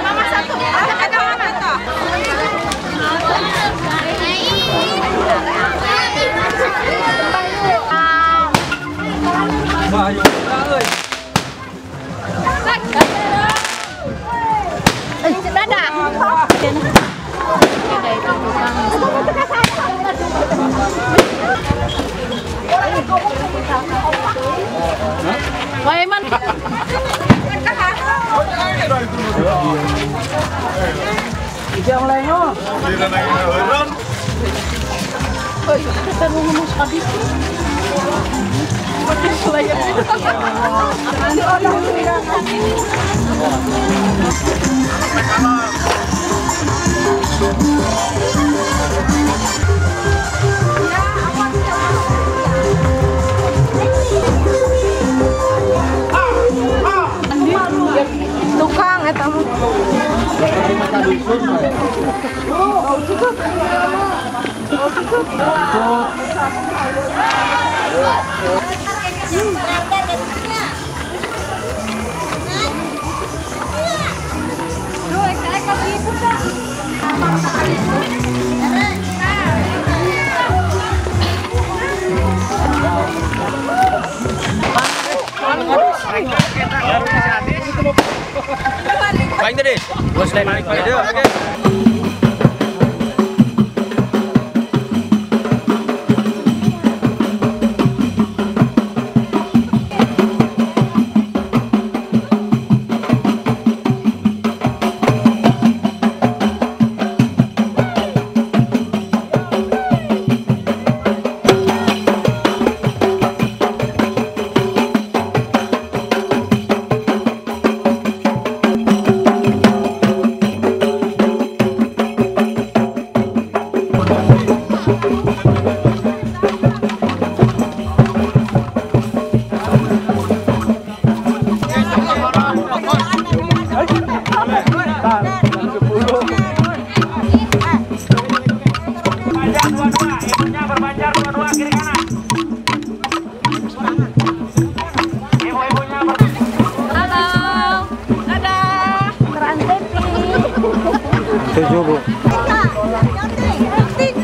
Mama satu. Ada apa toh? Ayo, tukang ya tamu. Banyak deh, bos lain naik aja, oke. Beliau sampai detik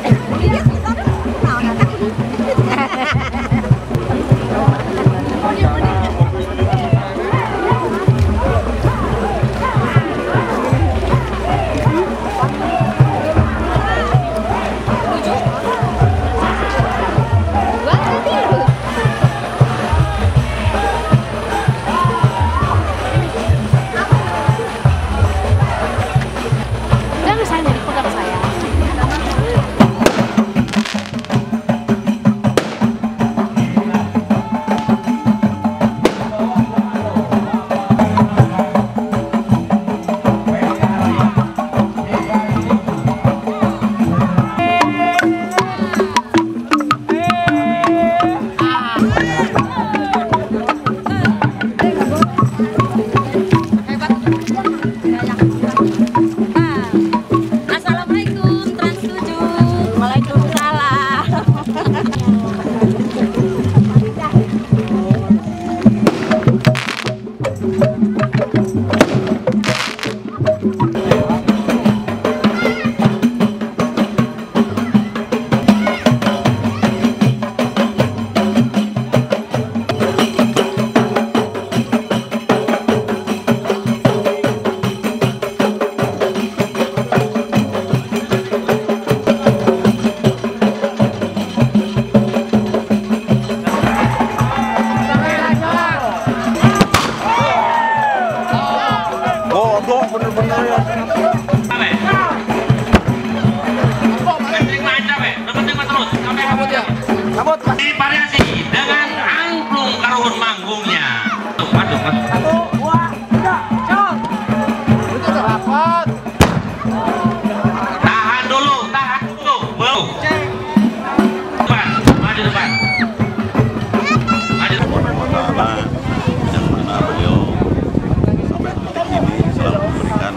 ini selalu memberikan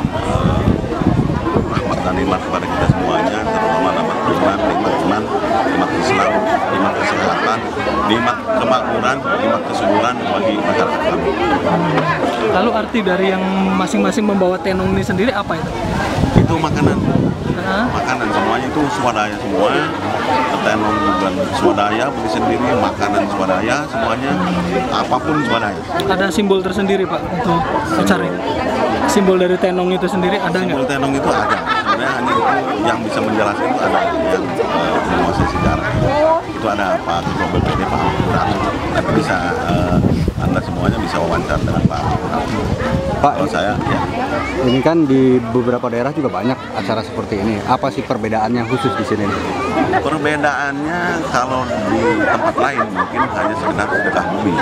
Lalu arti dari yang masing-masing membawa tenong ini sendiri apa itu? Itu makanan. Makanan semuanya itu swadaya semua. Tetenong juga swadaya, beli sendiri, makanan swadaya, semuanya apapun swadaya. Ada simbol tersendiri Pak untuk acara ini? Simbol dari tenong itu sendiri ada nggak? Simbol tenong itu ada. Sebenarnya hanya itu yang bisa menjelaskan itu ada yang menguasai sejarah. Itu ada Pak Kompol, Pak Arif. Tapi bisa Anda semuanya bisa wawancara dengan Pak Arif. Pak, saya ya. Ini kan di beberapa daerah juga banyak acara seperti ini. Apa sih perbedaannya khusus di sini? Perbedaannya kalau di tempat lain mungkin hanya sekedar sedekah bumi.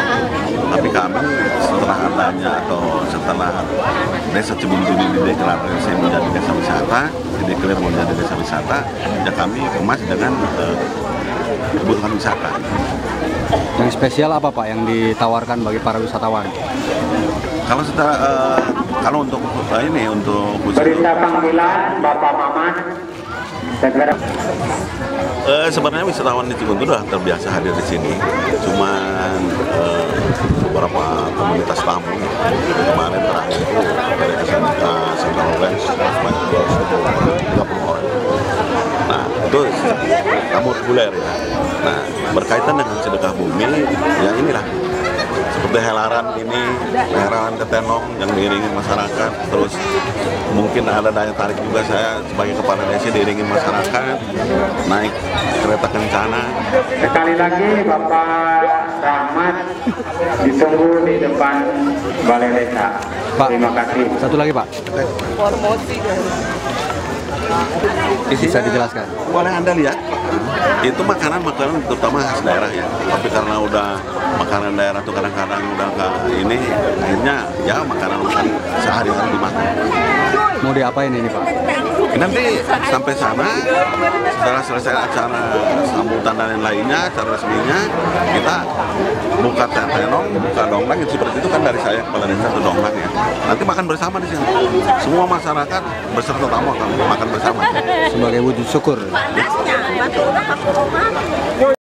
Tapi kami setelah adanya atau setelah desa Cibuntu dideklarasi menjadi desa wisata, ya kami kemas dengan kebutuhan wisata. Yang spesial apa Pak yang ditawarkan bagi para wisatawan? Kalau setelah, kalau untuk ini untuk perintah panggilan Bapak Maman. Sebenarnya wisatawan di Cibuntu sudah terbiasa hadir di sini. Cuman beberapa komunitas tamu kemarin terakhir itu dari kesana ke Central Orange sebanyak 30 orang. Nah itu tamu reguler ya. Nah berkaitan dengan sedekah bumi ya inilah. Seperti helaran ini, helaran tetenong yang diiringi masyarakat, terus mungkin ada daya tarik juga saya sebagai kepala desa diiringi masyarakat, naik kereta kencana. Sekali lagi Bapak Rahmat ditunggu di depan balai desa. Pak, terima kasih. Satu lagi Pak. Promosi. Bisa dijelaskan? Boleh Anda lihat, itu makanan-makanan terutama khas daerah ya. Tapi karena udah makanan daerah tuh kadang-kadang udah ini, akhirnya ya makanan sehari-hari dimakan. Mau diapain ini Pak? Nanti sampai sana, setelah selesai acara sambutan dan lain-lainnya, acara resminya, kita buka tetenong, buka donglang, itu seperti itu kan dari saya kepala desa ke donglang ya. Nanti makan bersama di sini, semua masyarakat beserta tamu akan makan bersama. Sebagai wujud syukur.